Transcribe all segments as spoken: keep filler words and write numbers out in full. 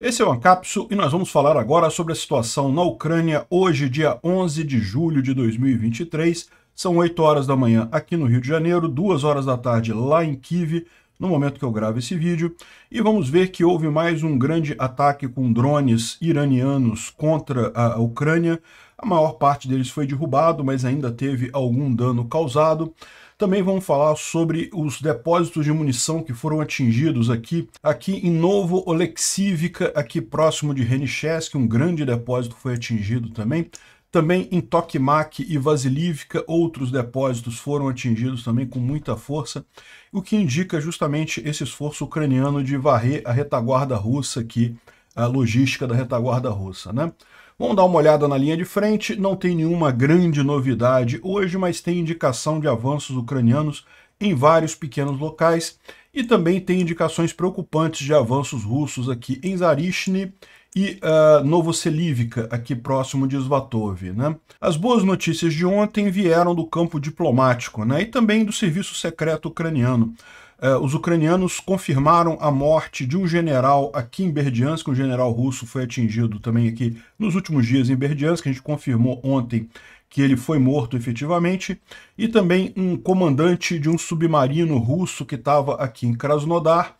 Esse é o Ancapsu e nós vamos falar agora sobre a situação na Ucrânia hoje, dia onze de julho de dois mil e vinte e três. São oito horas da manhã aqui no Rio de Janeiro, duas horas da tarde lá em Kiev, no momento que eu gravo esse vídeo. E vamos ver que houve mais um grande ataque com drones iranianos contra a Ucrânia. A maior parte deles foi derrubado, mas ainda teve algum dano causado. Também vamos falar sobre os depósitos de munição que foram atingidos aqui, aqui em Novooleksiivka, aqui próximo de Henichesk, um grande depósito foi atingido também. Também em Tokmak e Vasilivka, outros depósitos foram atingidos também com muita força, o que indica justamente esse esforço ucraniano de varrer a retaguarda russa aqui, a logística da retaguarda russa, né? Vamos dar uma olhada na linha de frente, não tem nenhuma grande novidade hoje, mas tem indicação de avanços ucranianos em vários pequenos locais e também tem indicações preocupantes de avanços russos aqui em Zarishny e uh, Novooleksiivka, aqui próximo de Svatov, né? As boas notícias de ontem vieram do campo diplomático, né? E também do serviço secreto ucraniano. Uh, os ucranianos confirmaram a morte de um general aqui em Berdiansk, um general russo foi atingido também aqui nos últimos dias em Berdiansk, a gente confirmou ontem que ele foi morto efetivamente, e também um comandante de um submarino russo que estava aqui em Krasnodar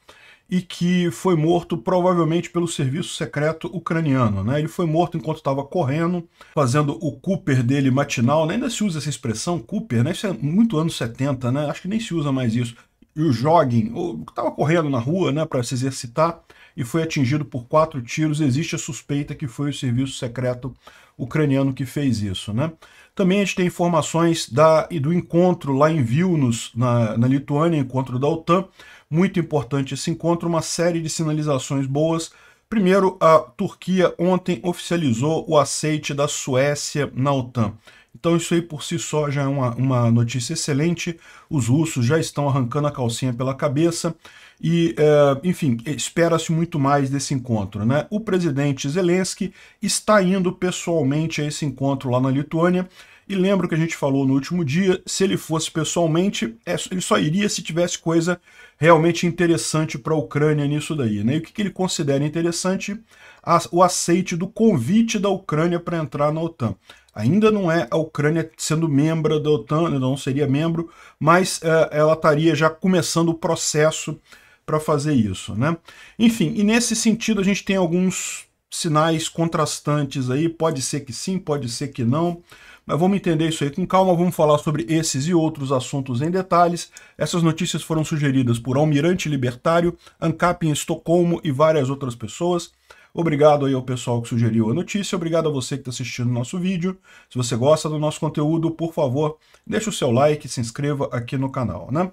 e que foi morto provavelmente pelo serviço secreto ucraniano, né? Ele foi morto enquanto estava correndo, fazendo o Cooper dele matinal, né? Ainda se usa essa expressão, Cooper, né? Isso é muito anos setenta, né? Acho que nem se usa mais isso. E o jogging, estava correndo na rua, né, para se exercitar e foi atingido por quatro tiros. Existe a suspeita que foi o serviço secreto ucraniano que fez isso, né? Também a gente tem informações da, e do encontro lá em Vilnius, na, na Lituânia, encontro da OTAN. Muito importante esse encontro, uma série de sinalizações boas. Primeiro, a Turquia ontem oficializou o aceite da Suécia na OTAN. Então isso aí por si só já é uma, uma notícia excelente, os russos já estão arrancando a calcinha pela cabeça e, é, enfim, espera-se muito mais desse encontro, né? O presidente Zelensky está indo pessoalmente a esse encontro lá na Lituânia e lembro que a gente falou no último dia, se ele fosse pessoalmente, ele só iria se tivesse coisa realmente interessante para a Ucrânia nisso daí, né? E o que, que ele considera interessante? A, o aceite do convite da Ucrânia para entrar na OTAN. Ainda não é a Ucrânia sendo membro da OTAN, não seria membro, mas uh, ela estaria já começando o processo para fazer isso, né? Enfim, e nesse sentido a gente tem alguns sinais contrastantes aí, pode ser que sim, pode ser que não, mas vamos entender isso aí com calma, vamos falar sobre esses e outros assuntos em detalhes. Essas notícias foram sugeridas por Almirante Libertário, ANCAP em Estocolmo e várias outras pessoas. Obrigado aí ao pessoal que sugeriu a notícia, obrigado a você que está assistindo o nosso vídeo. Se você gosta do nosso conteúdo, por favor, deixa o seu like e se inscreva aqui no canal, né?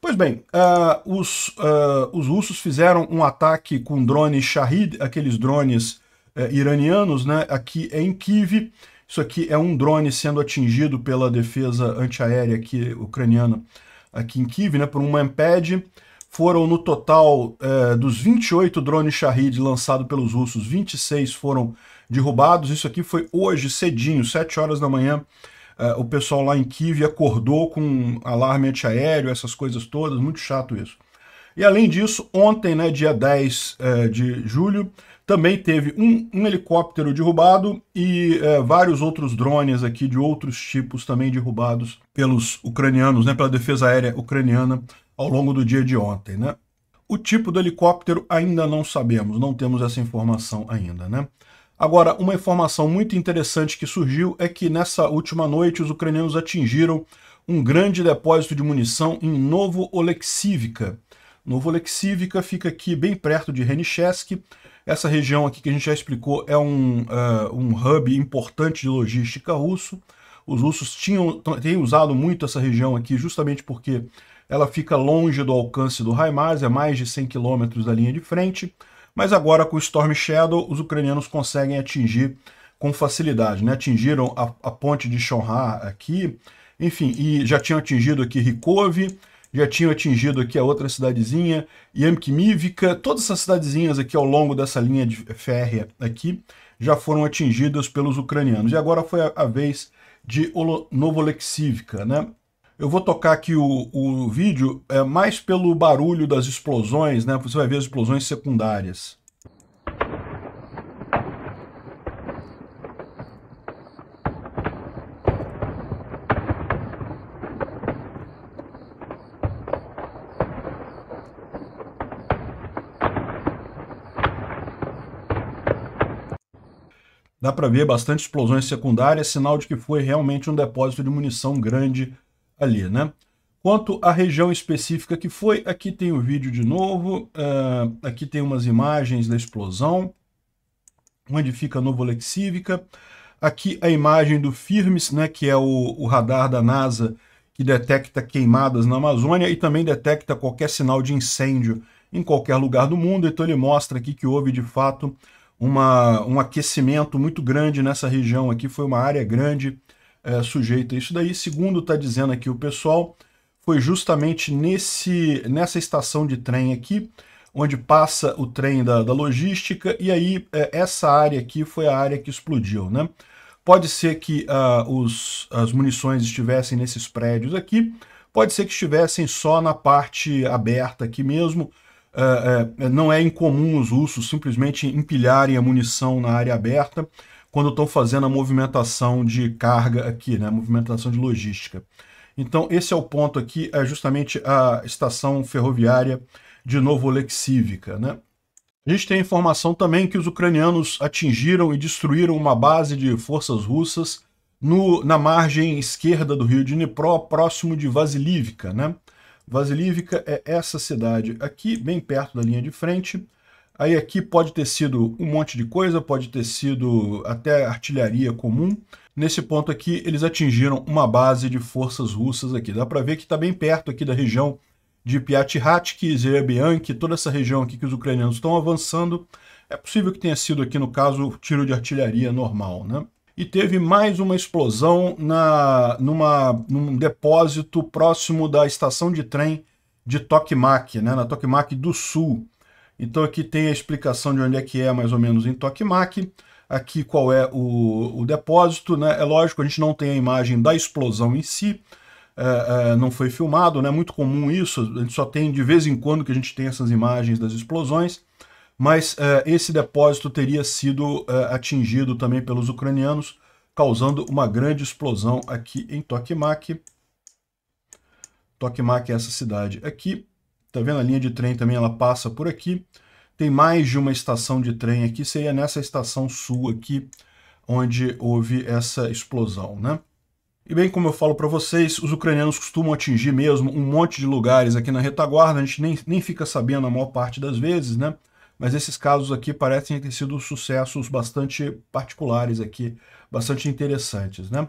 Pois bem, uh, os, uh, os russos fizeram um ataque com drones Shahed, aqueles drones uh, iranianos, né? Aqui é em Kiev, isso aqui é um drone sendo atingido pela defesa antiaérea aqui, ucraniana aqui em Kiev, né? Por um M P A D. Foram no total eh, dos vinte e oito drones Shahed lançados pelos russos, vinte e seis foram derrubados. Isso aqui foi hoje cedinho, sete horas da manhã, eh, o pessoal lá em Kiev acordou com um alarme antiaéreo, essas coisas todas, muito chato isso. E além disso, ontem, né, dia dez eh, de julho, também teve um, um helicóptero derrubado e eh, vários outros drones aqui de outros tipos também derrubados pelos ucranianos, né, pela defesa aérea ucraniana, ao longo do dia de ontem, né? O tipo do helicóptero ainda não sabemos, não temos essa informação ainda, né? Agora, uma informação muito interessante que surgiu é que nessa última noite os ucranianos atingiram um grande depósito de munição em Novooleksiivka. Novooleksiivka fica aqui bem perto de Henichesk. Essa região aqui que a gente já explicou é um, uh, um hub importante de logística russo. Os russos tinham, têm usado muito essa região aqui justamente porque ela fica longe do alcance do HIMARS, é mais de cem quilômetros da linha de frente, mas agora com o Storm Shadow os ucranianos conseguem atingir com facilidade, né? Atingiram a, a ponte de Chonhar aqui, enfim, e já tinham atingido aqui Rykov, já tinham atingido aqui a outra cidadezinha, Yemkivivka, todas essas cidadezinhas aqui ao longo dessa linha de férrea aqui já foram atingidas pelos ucranianos. E agora foi a, a vez de Novooleksiivka, né? Eu vou tocar aqui o, o vídeo é, mais pelo barulho das explosões, né? Você vai ver as explosões secundárias. Dá para ver bastante explosões secundárias, sinal de que foi realmente um depósito de munição grande ali, né? Quanto à região específica que foi, aqui tem o vídeo de novo, uh, aqui tem umas imagens da explosão, onde fica Novooleksiivka, aqui a imagem do FIRMS, né, que é o, o radar da NASA que detecta queimadas na Amazônia e também detecta qualquer sinal de incêndio em qualquer lugar do mundo, então ele mostra aqui que houve de fato uma, um aquecimento muito grande nessa região aqui, foi uma área grande é, sujeita a isso daí. Segundo está dizendo aqui o pessoal, foi justamente nesse, nessa estação de trem aqui, onde passa o trem da, da logística, e aí essa área aqui foi a área que explodiu, né? Pode ser que uh, os, as munições estivessem nesses prédios aqui, pode ser que estivessem só na parte aberta aqui mesmo. Uh, uh, não é incomum os russos simplesmente empilharem a munição na área aberta quando estão fazendo a movimentação de carga aqui, né? Movimentação de logística. Então esse é o ponto aqui, é justamente a estação ferroviária de Novooleksiivka, né? A gente tem informação também que os ucranianos atingiram e destruíram uma base de forças russas no, na margem esquerda do rio Dnipró, próximo de Vasilivka, né? Vasilivka é essa cidade aqui, bem perto da linha de frente. Aí aqui pode ter sido um monte de coisa, pode ter sido até artilharia comum. Nesse ponto aqui, eles atingiram uma base de forças russas aqui. Dá para ver que está bem perto aqui da região de Piatihatki, Zerebianki, toda essa região aqui que os ucranianos estão avançando. É possível que tenha sido aqui, no caso, tiro de artilharia normal, né? E teve mais uma explosão na, numa, num depósito próximo da estação de trem de Tokmak, né? Na Tokmak do Sul. Então aqui tem a explicação de onde é que é, mais ou menos, em Tokmak. Aqui qual é o, o depósito, né? É lógico, a gente não tem a imagem da explosão em si, Uh, uh, não foi filmado, né? É muito comum isso, a gente só tem de vez em quando que a gente tem essas imagens das explosões, mas uh, esse depósito teria sido uh, atingido também pelos ucranianos, causando uma grande explosão aqui em Tokmak. Tokmak é essa cidade aqui, tá vendo? A linha de trem também ela passa por aqui, tem mais de uma estação de trem aqui, seria nessa estação sul aqui, onde houve essa explosão, né? E bem, como eu falo para vocês, os ucranianos costumam atingir mesmo um monte de lugares aqui na retaguarda, a gente nem, nem fica sabendo a maior parte das vezes, né? Mas esses casos aqui parecem ter sido sucessos bastante particulares aqui, bastante interessantes, né?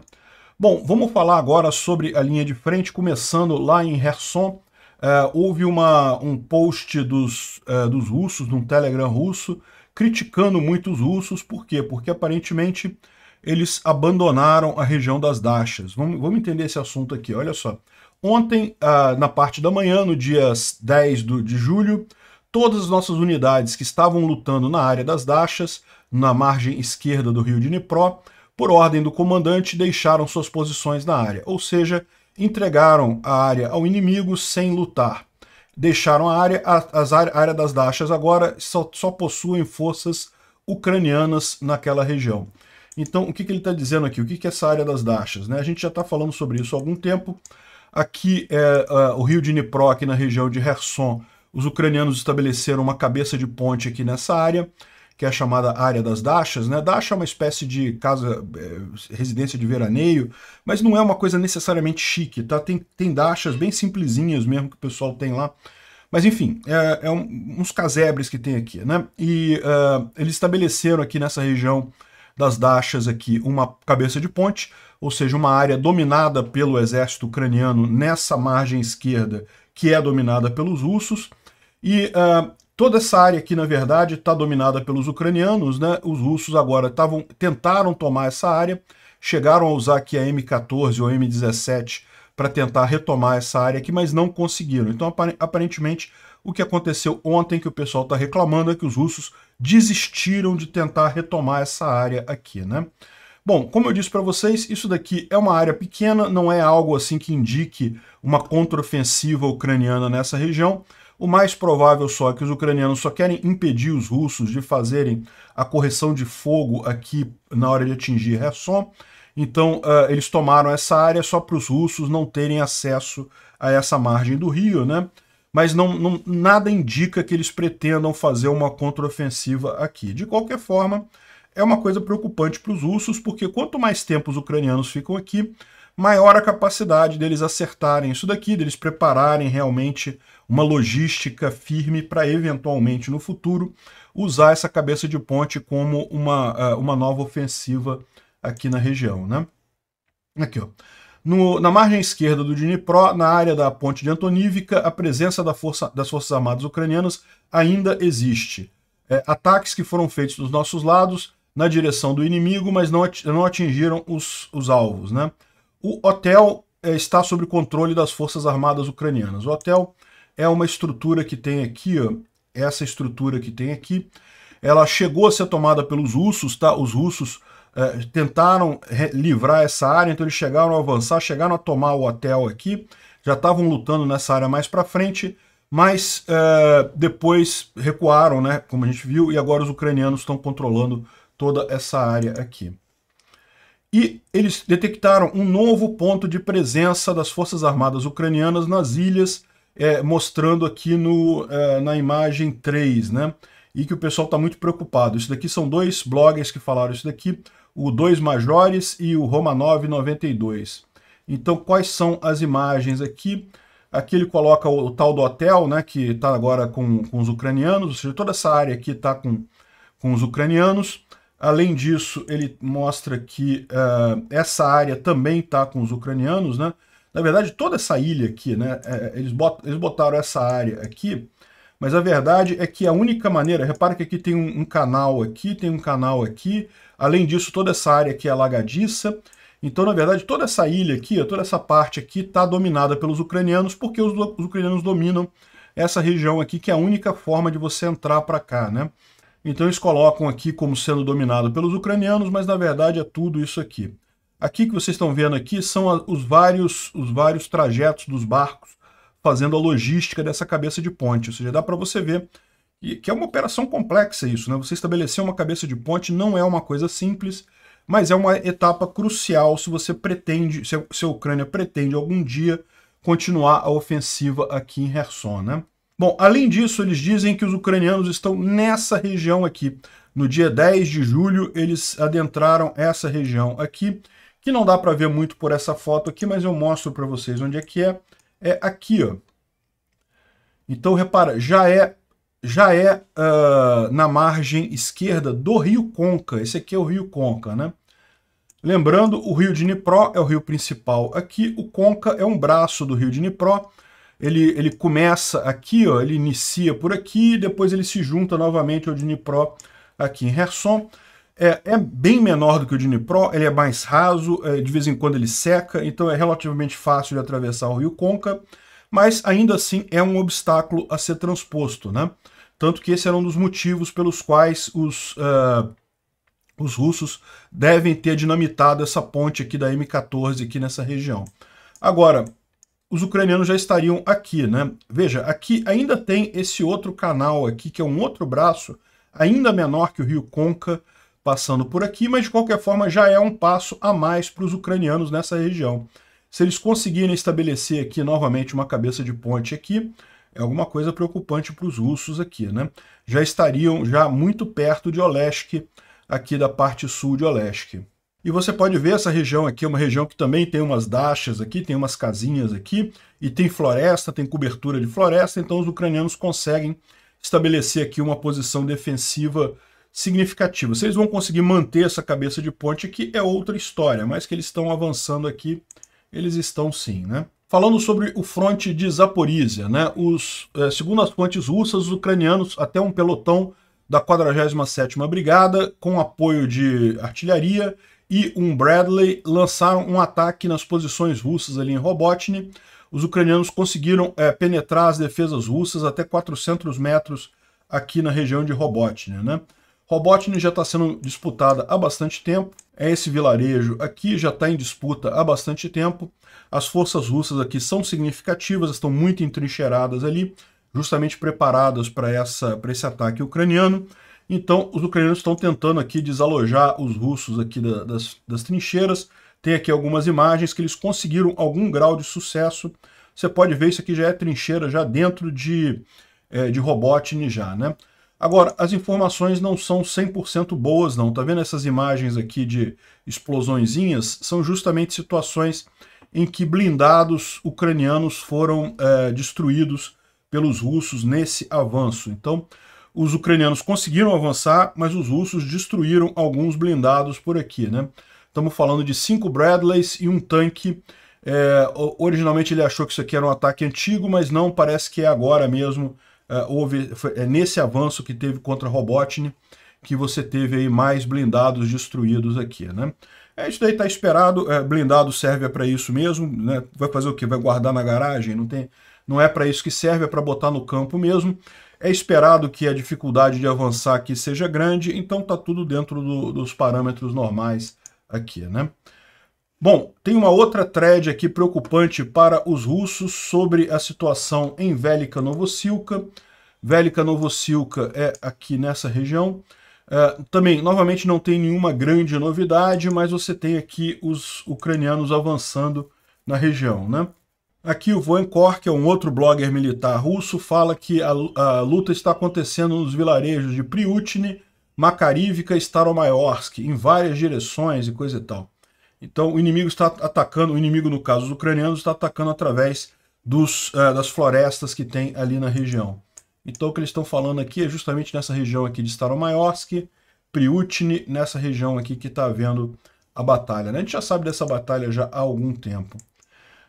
Bom, vamos falar agora sobre a linha de frente, começando lá em Herson. Uh, houve uma, um post dos, uh, dos russos, num Telegram russo, criticando muito os russos. Por quê? Porque aparentemente eles abandonaram a região das Dachas. Vamos, vamos entender esse assunto aqui, olha só. Ontem, ah, na parte da manhã, no dia dez de julho, todas as nossas unidades que estavam lutando na área das Dachas, na margem esquerda do rio Dnipró, por ordem do comandante, deixaram suas posições na área, ou seja, entregaram a área ao inimigo sem lutar. Deixaram a área, a, a área das Dachas agora só, só possuem forças ucranianas naquela região. Então, o que, que ele está dizendo aqui? O que, que é essa área das Dachas, né? A gente já está falando sobre isso há algum tempo. Aqui é uh, o rio Dnipró, aqui na região de Herson. Os ucranianos estabeleceram uma cabeça de ponte aqui nessa área, que é a chamada área das Dachas, né? Dacha é uma espécie de casa, é, residência de veraneio, mas não é uma coisa necessariamente chique, tá? Tem, tem Dachas bem simplesinhas mesmo que o pessoal tem lá. Mas enfim, é, é um, uns casebres que tem aqui, né? E uh, eles estabeleceram aqui nessa região das Dachas aqui uma cabeça de ponte, ou seja, uma área dominada pelo exército ucraniano nessa margem esquerda, que é dominada pelos russos, e uh, toda essa área aqui, na verdade, está dominada pelos ucranianos, né? Os russos agora tavam, tentaram tomar essa área, chegaram a usar aqui a M quatorze ou M dezessete para tentar retomar essa área aqui, mas não conseguiram. Então, aparentemente, o que aconteceu ontem, que o pessoal está reclamando, é que os russos desistiram de tentar retomar essa área aqui, né? Bom, como eu disse para vocês, isso daqui é uma área pequena, não é algo assim que indique uma contraofensiva ucraniana nessa região. O mais provável só é que os ucranianos só querem impedir os russos de fazerem a correção de fogo aqui na hora de atingir Herson. Então, uh, eles tomaram essa área só para os russos não terem acesso a essa margem do rio, né? Mas não, não, nada indica que eles pretendam fazer uma contraofensiva aqui. De qualquer forma, é uma coisa preocupante para os russos, porque quanto mais tempo os ucranianos ficam aqui, maior a capacidade deles acertarem isso daqui, deles prepararem realmente uma logística firme para eventualmente, no futuro, usar essa cabeça de ponte como uma, uma nova ofensiva aqui na região, né? Aqui, ó. No, na margem esquerda do Dnipró, na área da ponte de Antonivka, a presença da força, das Forças Armadas Ucranianas ainda existe. É, ataques que foram feitos dos nossos lados, na direção do inimigo, mas não, não atingiram os, os alvos, né? O hotel é, está sob controle das Forças Armadas Ucranianas. O hotel é uma estrutura que tem aqui, ó, essa estrutura que tem aqui, ela chegou a ser tomada pelos russos, tá? Os russos Uh, tentaram livrar essa área, então eles chegaram a avançar, chegaram a tomar o hotel aqui, já estavam lutando nessa área mais para frente, mas uh, depois recuaram, né, como a gente viu, e agora os ucranianos estão controlando toda essa área aqui. E eles detectaram um novo ponto de presença das Forças Armadas Ucranianas nas ilhas, é, mostrando aqui no, é, na imagem três, né, e que o pessoal está muito preocupado. Isso daqui são dois bloggers que falaram isso daqui, o Dois Majores e o Romanov noventa e dois. Então, quais são as imagens aqui? Aqui ele coloca o, o tal do hotel, né, que está agora com, com os ucranianos, ou seja, toda essa área aqui está com, com os ucranianos. Além disso, ele mostra que uh, essa área também está com os ucranianos, né? Na verdade, toda essa ilha aqui, né, é, eles, bot, eles botaram essa área aqui, mas a verdade é que a única maneira... Repara que aqui tem um, um canal aqui, tem um canal aqui. Além disso, toda essa área aqui é alagadiça. Então, na verdade, toda essa ilha aqui, toda essa parte aqui está dominada pelos ucranianos, porque os, os ucranianos dominam essa região aqui, que é a única forma de você entrar para cá, né? Então, eles colocam aqui como sendo dominado pelos ucranianos, mas na verdade é tudo isso aqui. Aqui que vocês estão vendo aqui são a, os, vários, os vários trajetos dos barcos fazendo a logística dessa cabeça de ponte. Ou seja, dá para você ver que é uma operação complexa isso, né? Você estabelecer uma cabeça de ponte não é uma coisa simples, mas é uma etapa crucial se você pretende, se a Ucrânia pretende algum dia continuar a ofensiva aqui em Herson, né? Bom, além disso, eles dizem que os ucranianos estão nessa região aqui. No dia dez de julho, eles adentraram essa região aqui, que não dá para ver muito por essa foto aqui, mas eu mostro para vocês onde é que é. É aqui, ó. Então, repara, já é, já é uh, na margem esquerda do Rio Conca. Esse aqui é o Rio Conca, né? Lembrando, o Rio Dnipró é o rio principal aqui. O Conca é um braço do Rio Dnipró. Ele, ele começa aqui, ó, ele inicia por aqui, depois ele se junta novamente ao Dnipró aqui em Herson. É, é bem menor do que o Dnipró, ele é mais raso, é, de vez em quando ele seca, então é relativamente fácil de atravessar o Rio Conca, mas ainda assim é um obstáculo a ser transposto, né? Tanto que esse era um dos motivos pelos quais os, uh, os russos devem ter dinamitado essa ponte aqui da M quatorze aqui nessa região. Agora, os ucranianos já estariam aqui, né? Veja, aqui ainda tem esse outro canal aqui, que é um outro braço, ainda menor que o Rio Conca, passando por aqui, mas de qualquer forma já é um passo a mais para os ucranianos nessa região. Se eles conseguirem estabelecer aqui novamente uma cabeça de ponte aqui, é alguma coisa preocupante para os russos aqui, né? Já estariam já muito perto de Olesk, aqui da parte sul de Olesk. E você pode ver essa região aqui, é uma região que também tem umas dachas aqui, tem umas casinhas aqui, e tem floresta, tem cobertura de floresta, então os ucranianos conseguem estabelecer aqui uma posição defensiva significativo. Se eles vão conseguir manter essa cabeça de ponte aqui é outra história, mas que eles estão avançando aqui, eles estão sim, né? Falando sobre o fronte de Zaporísia, né? Os, segundo as fontes russas, os ucranianos, até um pelotão da quadragésima sétima Brigada, com apoio de artilharia e um Bradley, lançaram um ataque nas posições russas ali em Robotyne. Os ucranianos conseguiram é, penetrar as defesas russas até quatrocentos metros aqui na região de Robotyne, né? Robotnik já está sendo disputada há bastante tempo, é esse vilarejo aqui, já está em disputa há bastante tempo. As forças russas aqui são significativas, estão muito entrincheiradas ali, justamente preparadas para esse ataque ucraniano. Então, os ucranianos estão tentando aqui desalojar os russos aqui da, das, das trincheiras. Tem aqui algumas imagens que eles conseguiram algum grau de sucesso. Você pode ver, isso aqui já é trincheira já dentro de, é, de Robotnik já, né? Agora, as informações não são cem por cento boas, não. Tá vendo essas imagens aqui de explosõezinhas? São justamente situações em que blindados ucranianos foram é, destruídos pelos russos nesse avanço. Então, os ucranianos conseguiram avançar, mas os russos destruíram alguns blindados por aqui, né? Estamos falando de cinco Bradleys e um tanque. É, originalmente ele achou que isso aqui era um ataque antigo, mas não, parece que é agora mesmo. É, houve, foi, é nesse avanço que teve contra Robotyne que você teve aí mais blindados destruídos aqui, né? É, isso daí está esperado, é, blindado serve para isso mesmo, né? Vai fazer o quê? Vai guardar na garagem? Não tem... Não é para isso que serve, é para botar no campo mesmo. É esperado que a dificuldade de avançar aqui seja grande, então está tudo dentro do, dos parâmetros normais aqui, né? Bom, tem uma outra thread aqui preocupante para os russos sobre a situação em Velika Novooleksiivka. Velika Novooleksiivka é aqui nessa região. É, também, novamente, não tem nenhuma grande novidade, mas você tem aqui os ucranianos avançando na região, né? Aqui o Voenkor, que é um outro blogger militar russo, fala que a, a luta está acontecendo nos vilarejos de Priutine, Makarivka e Staromayorsk, em várias direções e coisa e tal. Então o inimigo está atacando, o inimigo no caso os ucranianos, está atacando através dos, uh, das florestas que tem ali na região. Então o que eles estão falando aqui é justamente nessa região aqui de Staromayorsk, Priutine, nessa região aqui que está havendo a batalha, né? A gente já sabe dessa batalha já há algum tempo.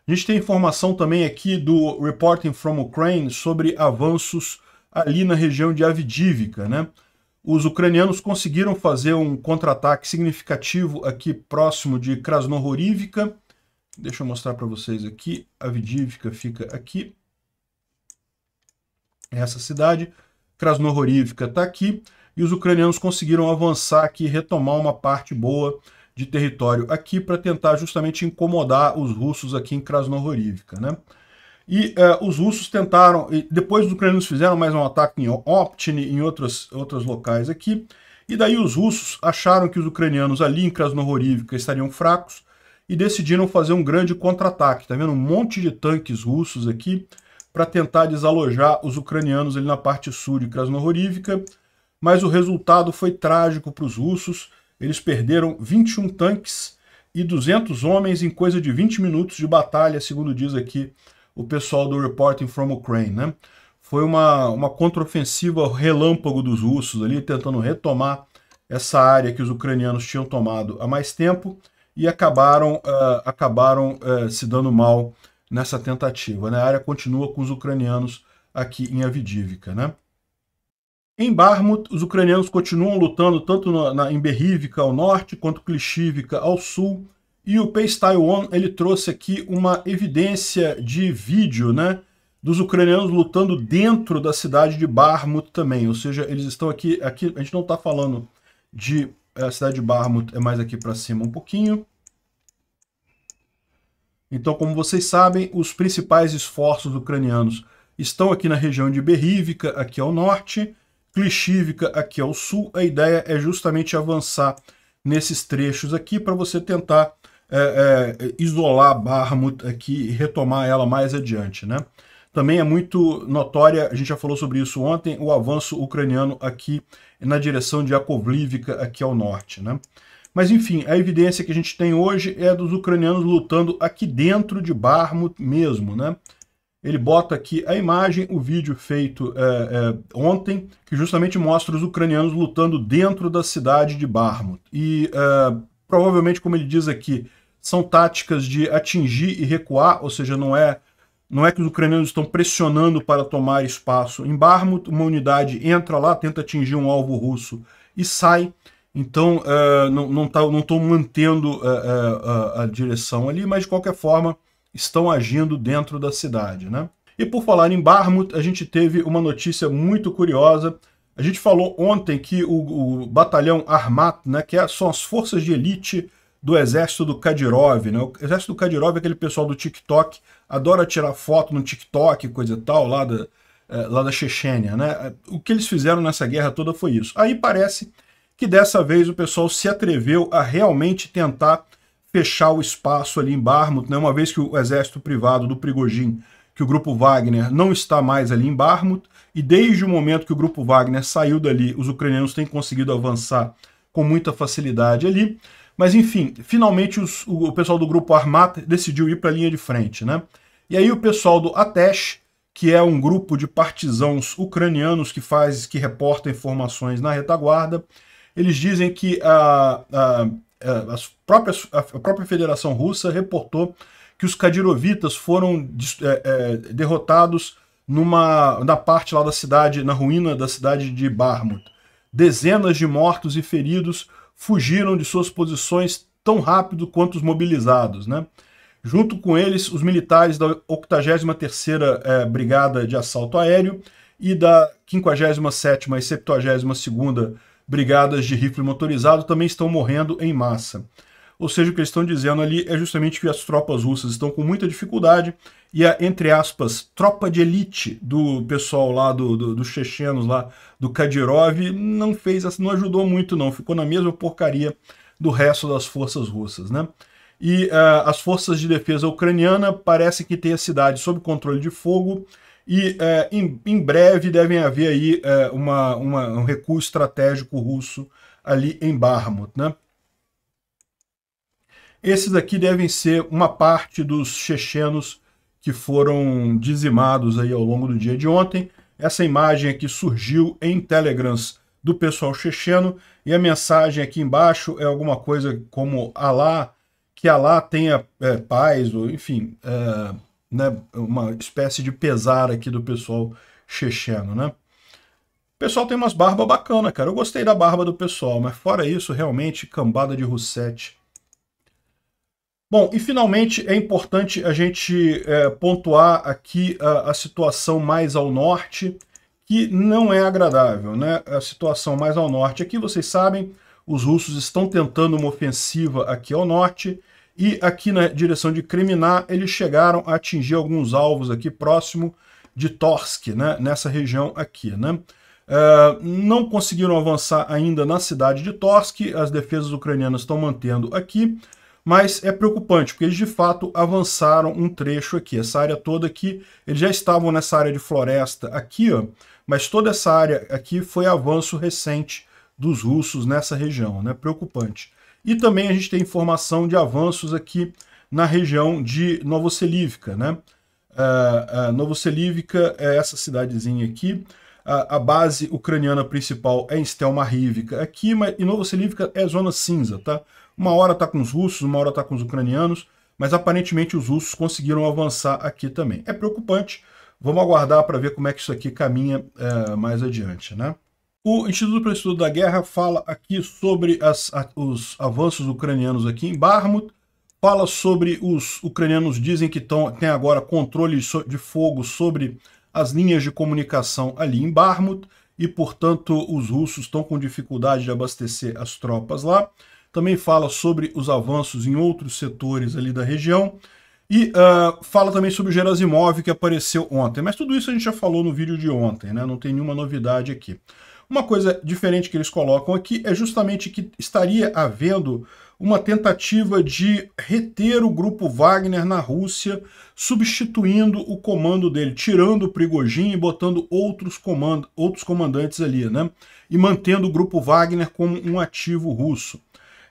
A gente tem informação também aqui do Reporting from Ukraine sobre avanços ali na região de Avdiivka, né? Os ucranianos conseguiram fazer um contra-ataque significativo aqui próximo de Krasnohorivka. Deixa eu mostrar para vocês aqui. Avdiivka fica aqui. Essa cidade. Krasnohorivka está aqui. E os ucranianos conseguiram avançar aqui, retomar uma parte boa de território aqui para tentar justamente incomodar os russos aqui em Krasnohorivka, né? E uh, os russos tentaram, e depois os ucranianos fizeram mais um ataque em Optine, em outros, outros locais aqui, e daí os russos acharam que os ucranianos ali em Krasnohorivka estariam fracos e decidiram fazer um grande contra-ataque, tá vendo? Um monte de tanques russos aqui para tentar desalojar os ucranianos ali na parte sul de Krasnohorivka, mas o resultado foi trágico para os russos. Eles perderam vinte e um tanques e duzentos homens em coisa de vinte minutos de batalha, segundo diz aqui o pessoal do Reporting from Ukraine, né? Foi uma, uma contraofensiva relâmpago dos russos ali, tentando retomar essa área que os ucranianos tinham tomado há mais tempo e acabaram, uh, acabaram uh, se dando mal nessa tentativa, né? A área continua com os ucranianos aqui em Avdiivka, né? Em Bakhmut, os ucranianos continuam lutando tanto na, na, em Berdiansk ao norte, quanto Klishivka ao sul. E o Pace Taiwan, ele trouxe aqui uma evidência de vídeo, né, dos ucranianos lutando dentro da cidade de Bakhmut também. Ou seja, eles estão aqui... aqui a gente não está falando de... A cidade de Bakhmut é mais aqui para cima um pouquinho. Então, como vocês sabem, os principais esforços ucranianos estão aqui na região de Berdiansk, aqui ao norte... Klishivka aqui ao sul. A ideia é justamente avançar nesses trechos aqui para você tentar é, é, isolar Bakhmut aqui e retomar ela mais adiante, né? Também é muito notória, a gente já falou sobre isso ontem, o avanço ucraniano aqui na direção de Akovlivka aqui ao norte, né? Mas enfim, a evidência que a gente tem hoje é dos ucranianos lutando aqui dentro de Bakhmut mesmo, né? Ele bota aqui a imagem, o vídeo feito é, é, ontem, que justamente mostra os ucranianos lutando dentro da cidade de Bakhmut. E é, provavelmente, como ele diz aqui, são táticas de atingir e recuar, ou seja, não é, não é que os ucranianos estão pressionando para tomar espaço em Bakhmut, uma unidade entra lá, tenta atingir um alvo russo e sai. Então é, não estão não tá, mantendo é, é, a direção ali, mas de qualquer forma, estão agindo dentro da cidade, né? E por falar em Bakhmut, a gente teve uma notícia muito curiosa. A gente falou ontem que o, o batalhão Akhmat, né, que são as forças de elite do exército do Kadyrov, né? O exército do Kadyrov é aquele pessoal do TikTok, adora tirar foto no TikTok, coisa e tal, lá da, é, lá da Chechênia, né? O que eles fizeram nessa guerra toda foi isso. Aí parece que dessa vez o pessoal se atreveu a realmente tentar fechar o espaço ali em Bakhmut, né? Uma vez que o exército privado do Prigozhin, que que o Grupo Wagner não está mais ali em Bakhmut, e desde o momento que o Grupo Wagner saiu dali, os ucranianos têm conseguido avançar com muita facilidade ali. Mas, enfim, finalmente os, o, o pessoal do Grupo Akhmat decidiu ir para a linha de frente, né? E aí o pessoal do Atesh, que é um grupo de partisãos ucranianos que faz, que reporta informações na retaguarda, eles dizem que a, a, a, as próprias, a própria Federação Russa reportou que os Kadyrovitas foram é, é, derrotados numa, na parte lá da cidade, na ruína da cidade de Bakhmut. Dezenas de mortos e feridos fugiram de suas posições tão rápido quanto os mobilizados, né? Junto com eles, os militares da octogésima terceira eh, Brigada de Assalto Aéreo e da quinquagésima sétima e septuagésima segunda Brigadas de Rifle Motorizado também estão morrendo em massa. Ou seja, o que eles estão dizendo ali é justamente que as tropas russas estão com muita dificuldade e a, entre aspas, tropa de elite do pessoal lá, do, do, dos chechenos lá, do Kadyrov, não fez, não ajudou muito não, ficou na mesma porcaria do resto das forças russas, né? E uh, as forças de defesa ucraniana parecem que têm a cidade sob controle de fogo e uh, em, em breve devem haver aí uh, uma, uma, um recuo estratégico russo ali em Bakhmut, né? Esses aqui devem ser uma parte dos chechenos que foram dizimados aí ao longo do dia de ontem. Essa imagem aqui surgiu em Telegrams do pessoal checheno, e a mensagem aqui embaixo é alguma coisa como Alá, que Alá tenha é, paz, ou enfim, é, né, uma espécie de pesar aqui do pessoal checheno, né? O pessoal tem umas barbas bacanas, cara. Eu gostei da barba do pessoal, mas fora isso, realmente, cambada de russete. Bom, e finalmente é importante a gente é, pontuar aqui a, a situação mais ao norte, que não é agradável, né? A situação mais ao norte aqui, vocês sabem, os russos estão tentando uma ofensiva aqui ao norte, e aqui na direção de Kremlin, eles chegaram a atingir alguns alvos aqui próximo de Torsk, né? Nessa região aqui, né? Uh, não conseguiram avançar ainda na cidade de Torsk, as defesas ucranianas estão mantendo aqui, mas é preocupante, porque eles de fato avançaram um trecho aqui, essa área toda aqui, eles já estavam nessa área de floresta aqui, ó, mas toda essa área aqui foi avanço recente dos russos nessa região, né? Preocupante. E também a gente tem informação de avanços aqui na região de Novooleksiivka, né? Uh, uh, Novooleksiivka é essa cidadezinha aqui, a, a base ucraniana principal é em Staromayorsk aqui, mas, e Novooleksiivka é zona cinza, tá? Uma hora está com os russos, uma hora está com os ucranianos, mas aparentemente os russos conseguiram avançar aqui também. É preocupante, vamos aguardar para ver como é que isso aqui caminha é, mais adiante, né? O Instituto para o Estudo da Guerra fala aqui sobre as, a, os avanços ucranianos aqui em Bakhmut, fala sobre os ucranianos dizem que tão, tem agora controle de fogo sobre as linhas de comunicação ali em Bakhmut, e portanto os russos estão com dificuldade de abastecer as tropas lá. Também fala sobre os avanços em outros setores ali da região, e uh, fala também sobre o Gerasimov que apareceu ontem, mas tudo isso a gente já falou no vídeo de ontem, né? Não tem nenhuma novidade aqui. Uma coisa diferente que eles colocam aqui é justamente que estaria havendo uma tentativa de reter o Grupo Wagner na Rússia, substituindo o comando dele, tirando o Prigozhin e botando outros, comand outros comandantes ali, né? E mantendo o Grupo Wagner como um ativo russo.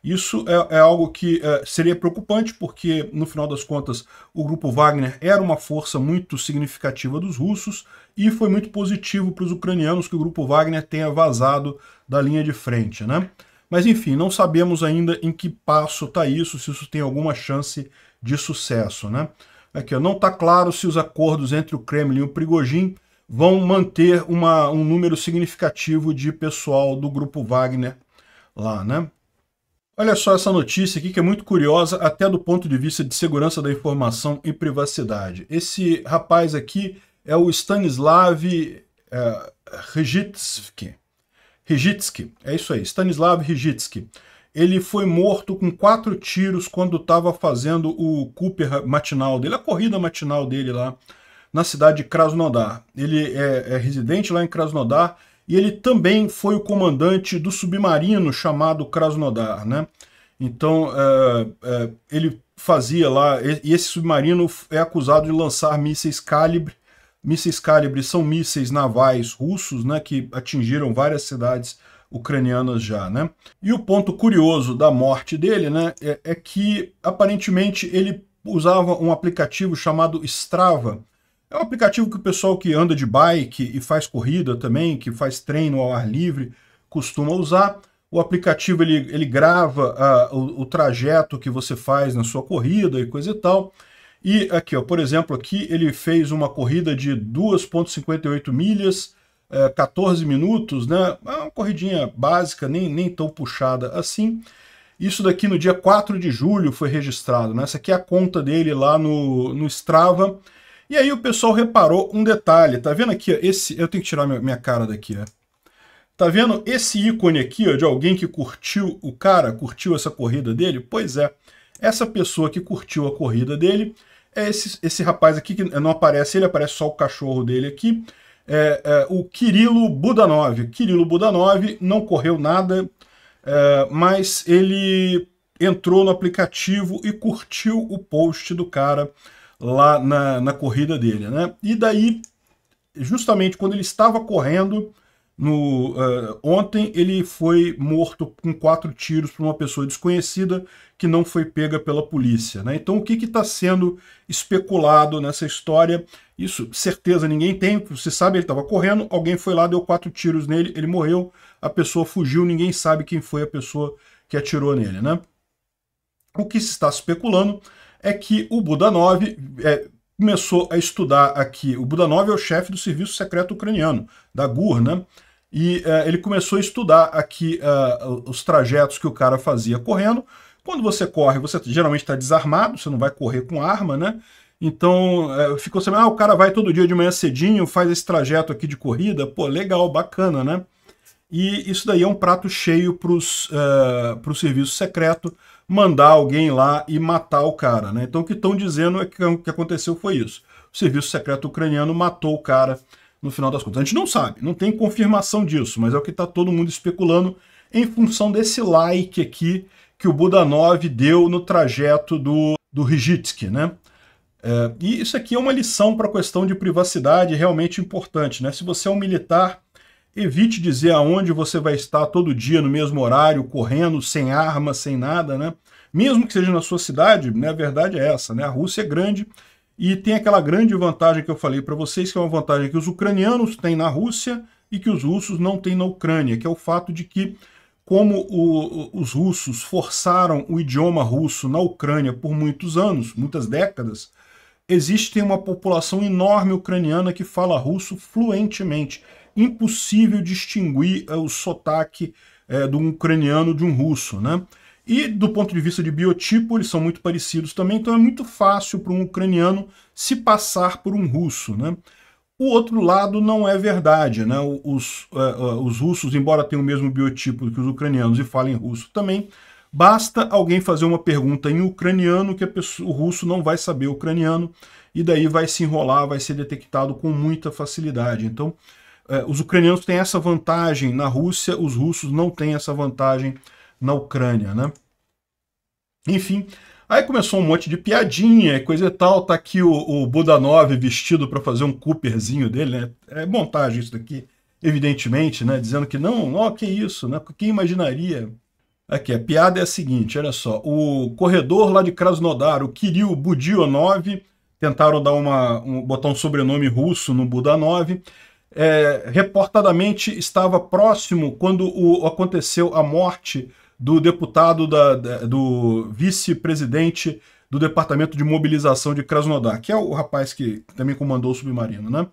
Isso é, é algo que é, seria preocupante, porque, no final das contas, o Grupo Wagner era uma força muito significativa dos russos e foi muito positivo para os ucranianos que o Grupo Wagner tenha vazado da linha de frente, né? Mas, enfim, não sabemos ainda em que passo está isso, se isso tem alguma chance de sucesso, né? Aqui, ó, não está claro se os acordos entre o Kremlin e o Prigozhin vão manter uma, um número significativo de pessoal do Grupo Wagner lá, né? Olha só essa notícia aqui que é muito curiosa até do ponto de vista de segurança da informação e privacidade. Esse rapaz aqui é o Stanislav é, Rigitsky. Rigitsky, é isso aí, Stanislav Rigitsky. Ele foi morto com quatro tiros quando estava fazendo o Cooper matinal dele, a corrida matinal dele lá na cidade de Krasnodar. Ele é, é residente lá em Krasnodar, e ele também foi o comandante do submarino chamado Krasnodar, né? Então, é, é, ele fazia lá... E esse submarino é acusado de lançar mísseis calibre. Mísseis calibre são mísseis navais russos, né, que atingiram várias cidades ucranianas já, né? E o ponto curioso da morte dele, né, é, é que, aparentemente, ele usava um aplicativo chamado Strava. É um aplicativo que o pessoal que anda de bike e faz corrida também, que faz treino ao ar livre, costuma usar. O aplicativo ele, ele grava uh, o, o trajeto que você faz na sua corrida e coisa e tal. E aqui, ó, por exemplo, aqui ele fez uma corrida de duas vírgula cinquenta e oito milhas, uh, quatorze minutos, né? Uma corridinha básica, nem, nem tão puxada assim. Isso daqui no dia quatro de julho foi registrado, né? Essa aqui é a conta dele lá no, no Strava. E aí o pessoal reparou um detalhe, tá vendo aqui, ó, esse... Eu tenho que tirar minha, minha cara daqui, ó. Tá vendo esse ícone aqui, ó, de alguém que curtiu o cara, curtiu essa corrida dele? Pois é, essa pessoa que curtiu a corrida dele é esse, esse rapaz aqui, que não aparece ele, aparece só o cachorro dele aqui, é, é o Kirilo Budanov. Kirilo Budanov não correu nada, é, mas ele entrou no aplicativo e curtiu o post do cara lá na, na corrida dele, né? E daí, justamente quando ele estava correndo... No, uh, ontem ele foi morto com quatro tiros por uma pessoa desconhecida que não foi pega pela polícia, né? Então o que está sendo especulado nessa história? Isso, certeza ninguém tem, você sabe, ele estava correndo, alguém foi lá, deu quatro tiros nele, ele morreu, a pessoa fugiu, ninguém sabe quem foi a pessoa que atirou nele, né? O que se está especulando é que o Budanov... É, começou a estudar aqui, o Budanov é o chefe do serviço secreto ucraniano, da G U R, né? E uh, ele começou a estudar aqui uh, os trajetos que o cara fazia correndo. Quando você corre, você geralmente está desarmado, você não vai correr com arma, né? Então uh, ficou assim, ah, o cara vai todo dia de manhã cedinho, faz esse trajeto aqui de corrida, pô, legal, bacana, né? E isso daí é um prato cheio para uh, pro serviço secreto mandar alguém lá e matar o cara, né? Então o que estão dizendo é que o que aconteceu foi isso. O serviço secreto ucraniano matou o cara no final das contas. A gente não sabe, não tem confirmação disso, mas é o que está todo mundo especulando em função desse like aqui que o Budanov deu no trajeto do, do Rijitsky, né? É, e isso aqui é uma lição para a questão de privacidade realmente importante, né? Se você é um militar, evite dizer aonde você vai estar todo dia, no mesmo horário, correndo, sem arma, sem nada, né? Mesmo que seja na sua cidade, né? A verdade é essa, né? A Rússia é grande e tem aquela grande vantagem que eu falei para vocês, que é uma vantagem que os ucranianos têm na Rússia e que os russos não têm na Ucrânia, que é o fato de que, como o, os russos forçaram o idioma russo na Ucrânia por muitos anos, muitas décadas, existe uma população enorme ucraniana que fala russo fluentemente. Impossível distinguir é, o sotaque é, de um ucraniano de um russo, né? E do ponto de vista de biotipo, eles são muito parecidos também, então é muito fácil para um ucraniano se passar por um russo, né? O outro lado não é verdade, né? Os, uh, uh, os russos, embora tenham o mesmo biotipo que os ucranianos e falem russo também, basta alguém fazer uma pergunta em ucraniano que a pessoa, o russo não vai saber ucraniano, e daí vai se enrolar, vai ser detectado com muita facilidade. Então, os ucranianos têm essa vantagem na Rússia, os russos não têm essa vantagem na Ucrânia, né? Enfim, aí começou um monte de piadinha e coisa e tal, tá aqui o, o Budanov vestido para fazer um Cooperzinho dele, né? É montagem isso daqui, evidentemente, né? Dizendo que não, ó, que isso, né? Quem imaginaria? Aqui, a piada é a seguinte, olha só, o corredor lá de Krasnodar, o Kiril Budionov, tentaram dar uma, um, botar um sobrenome russo no Budanov. É, reportadamente estava próximo quando o, aconteceu a morte do deputado, da, da, do vice-presidente do Departamento de Mobilização de Krasnodar, que é o rapaz que também comandou o submarino, né?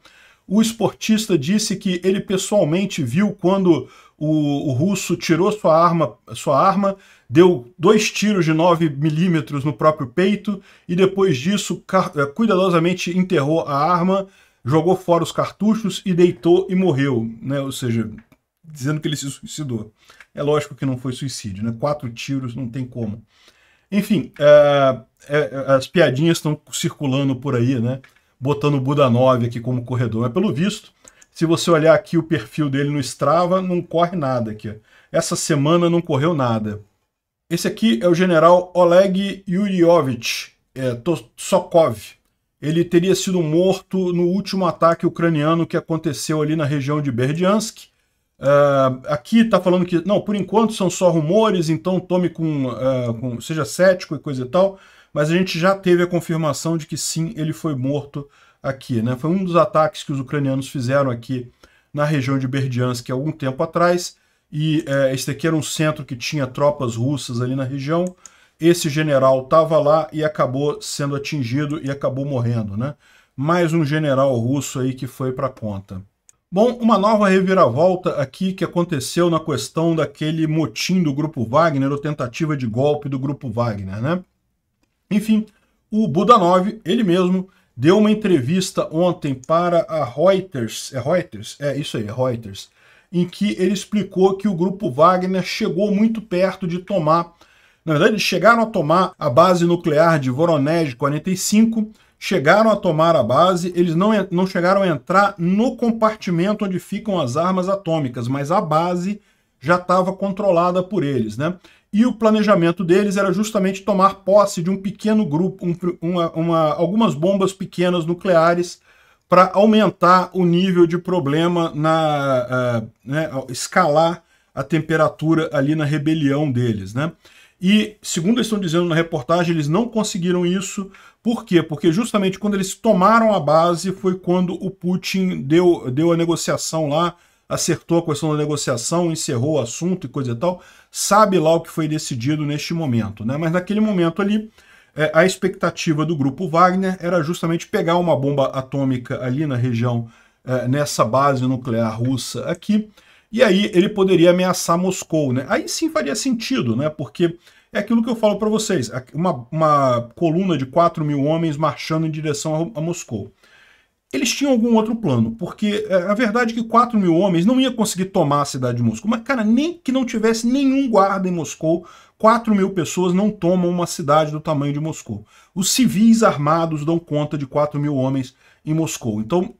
O esportista disse que ele pessoalmente viu quando o, o russo tirou sua arma, sua arma, deu dois tiros de nove milímetros no próprio peito e depois disso cuidadosamente enterrou a arma, jogou fora os cartuchos e deitou e morreu, né? Ou seja, dizendo que ele se suicidou. É lógico que não foi suicídio, né? Quatro tiros, não tem como. Enfim, é, é, as piadinhas estão circulando por aí, né? Botando o Budanov aqui como corredor. Mas pelo visto, se você olhar aqui o perfil dele no Strava, não corre nada aqui. Essa semana não correu nada. Esse aqui é o general Oleg Yurievich é, Sokov. Ele teria sido morto no último ataque ucraniano que aconteceu ali na região de Berdiansk. Uh, aqui está falando que, não, por enquanto são só rumores, então tome com, uh, com, seja cético e coisa e tal, mas a gente já teve a confirmação de que sim, ele foi morto aqui, né? Foi um dos ataques que os ucranianos fizeram aqui na região de Berdiansk há algum tempo atrás, e uh, esse aqui era um centro que tinha tropas russas ali na região. Esse general estava lá e acabou sendo atingido e acabou morrendo, né? Mais um general russo aí que foi para a conta. Bom, uma nova reviravolta aqui que aconteceu na questão daquele motim do Grupo Wagner, ou tentativa de golpe do Grupo Wagner, né? Enfim, o Budanov, ele mesmo, deu uma entrevista ontem para a Reuters, é Reuters? É, isso aí, Reuters, em que ele explicou que o Grupo Wagner chegou muito perto de tomar, na verdade, eles chegaram a tomar a base nuclear de Voronezh quarenta e cinco, chegaram a tomar a base, eles não, não chegaram a entrar no compartimento onde ficam as armas atômicas, mas a base já estava controlada por eles, né? E o planejamento deles era justamente tomar posse de um pequeno grupo, um, uma, uma, algumas bombas pequenas nucleares para aumentar o nível de problema, na uh, né, escalar a temperatura ali na rebelião deles, né? E, segundo eles estão dizendo na reportagem, eles não conseguiram isso. Por quê? Porque justamente quando eles tomaram a base foi quando o Putin deu, deu a negociação lá, acertou a questão da negociação, encerrou o assunto e coisa e tal. Sabe lá o que foi decidido neste momento, né? Mas naquele momento ali, é, a expectativa do Grupo Wagner era justamente pegar uma bomba atômica ali na região, é, nessa base nuclear russa aqui, e aí ele poderia ameaçar Moscou, né? Aí sim faria sentido, né? Porque é aquilo que eu falo para vocês, uma, uma coluna de quatro mil homens marchando em direção a, a Moscou. Eles tinham algum outro plano, porque é, a verdade é que quatro mil homens não ia conseguir tomar a cidade de Moscou, mas, cara, nem que não tivesse nenhum guarda em Moscou, quatro mil pessoas não tomam uma cidade do tamanho de Moscou. Os civis armados dão conta de quatro mil homens em Moscou. Então,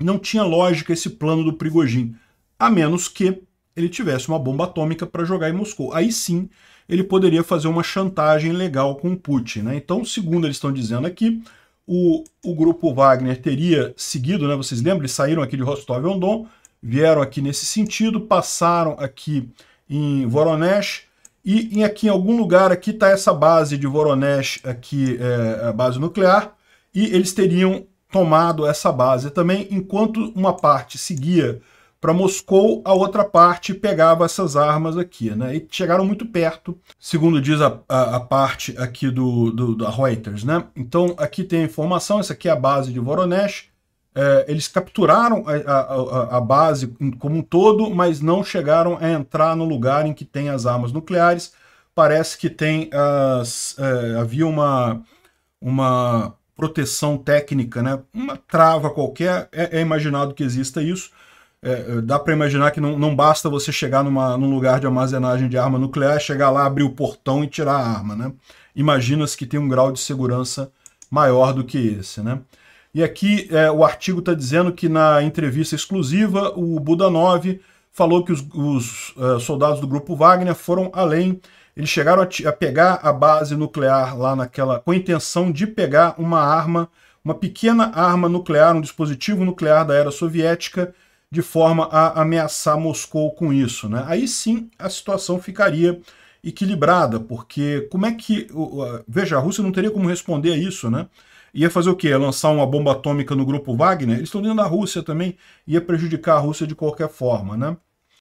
não tinha lógica esse plano do Prigozhin, a menos que ele tivesse uma bomba atômica para jogar em Moscou. Aí sim, ele poderia fazer uma chantagem legal com o Putin, né? Então, segundo eles estão dizendo aqui, o, o Grupo Wagner teria seguido, né? Vocês lembram? Eles saíram aqui de Rostov-on-Don, vieram aqui nesse sentido, passaram aqui em Voronezh, e em, aqui em algum lugar aqui está essa base de Voronezh, aqui é, a base nuclear, e eles teriam tomado essa base também, enquanto uma parte seguia para Moscou, a outra parte pegava essas armas aqui, né? E chegaram muito perto, segundo diz a, a, a parte aqui do, do, da Reuters, né? Então, aqui tem a informação, essa aqui é a base de Voronezh. É, eles capturaram a, a, a base como um todo, mas não chegaram a entrar no lugar em que tem as armas nucleares. Parece que tem as, é, havia uma... uma proteção técnica, né? Uma trava qualquer, é, é imaginado que exista isso. É, dá para imaginar que não, não basta você chegar numa, num lugar de armazenagem de arma nuclear, chegar lá, abrir o portão e tirar a arma, né? Imagina-se que tem um grau de segurança maior do que esse, né? E aqui é, o artigo está dizendo que na entrevista exclusiva o Budanov falou que os, os uh, soldados do Grupo Wagner foram além. Eles chegaram a, a pegar a base nuclear lá naquela, com a intenção de pegar uma arma, uma pequena arma nuclear, um dispositivo nuclear da era soviética, de forma a ameaçar Moscou com isso, né? Aí sim a situação ficaria equilibrada, porque como é que... Veja, a Rússia não teria como responder a isso, né? Ia fazer o quê? Ia lançar uma bomba atômica no Grupo Wagner? Eles estão dentro da Rússia também, ia prejudicar a Rússia de qualquer forma, né?